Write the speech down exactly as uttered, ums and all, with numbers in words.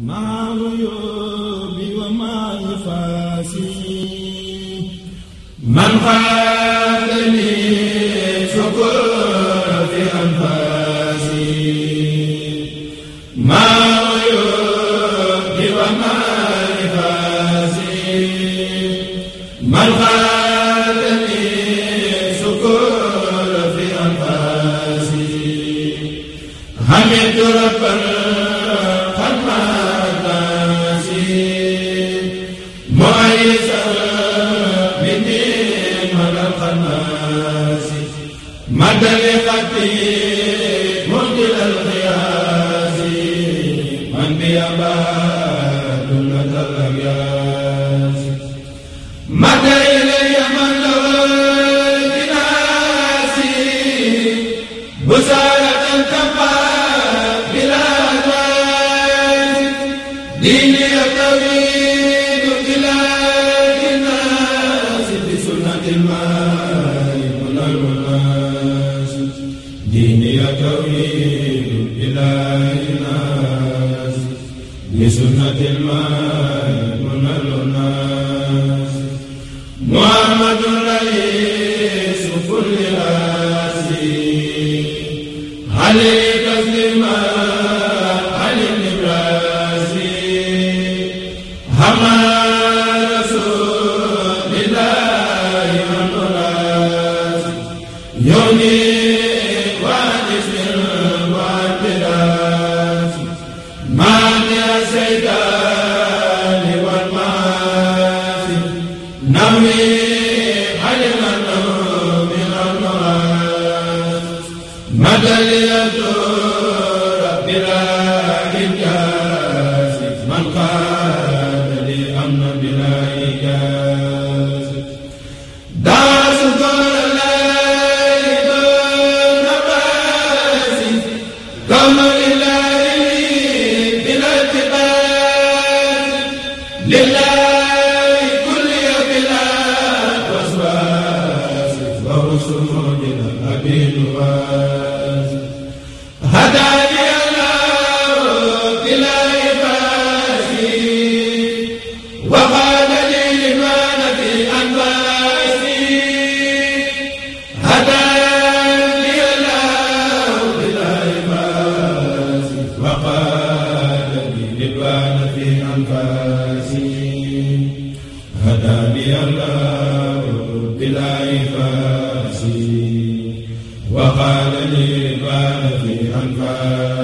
وقال لي البان في أنفاسي